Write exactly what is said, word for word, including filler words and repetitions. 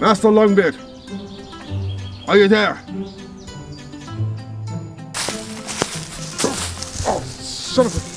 Master Longbeard, are you there? Oh, son of a...